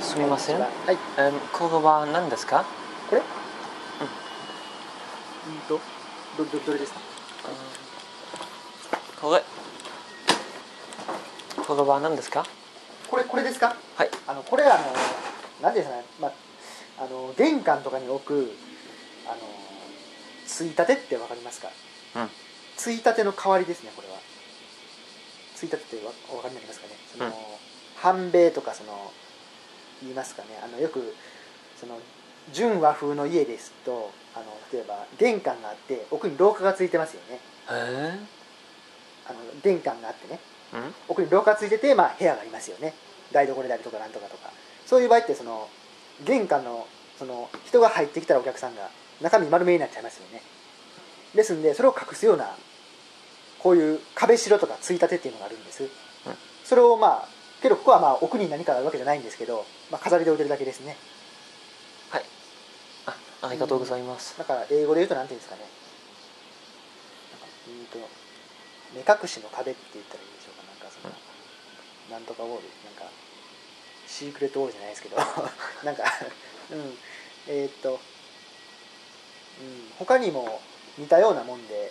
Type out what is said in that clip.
すみません。はい。これは何ですか？これ？どれですか？これは何ですか？これですか？はい。これ何ですかね。まあ玄関とかに置くついたてってわかりますか？うん。ついたての代わりですねこれは。ついたてってお分かりになりますかね。その、うん、半米とかその言いますかね。よくその純和風の家ですと例えば玄関があって奥に廊下がついてますよね。玄関があってね、うん、奥に廊下ついてて、まあ、部屋がありますよね。台所であるとかなんとかとかそういう場合ってその玄関のその人が入ってきたらお客さんが中身丸めになっちゃいますよね。ですんでそれを隠すようなこういう壁白とかついたてっていうのがあるんです。うん、それをまあけどここはまあ奥に何かあるわけじゃないんですけど、まあ、飾りで置いてるだけですね。はい。ありがとうございます。だから英語で言うとなんていうんですかね。目隠しの壁って言ったらいいでしょうか。なんかその、うん、なんとかウォールなんかシークレットウォールじゃないですけどなんかうん他にも似たようなもんで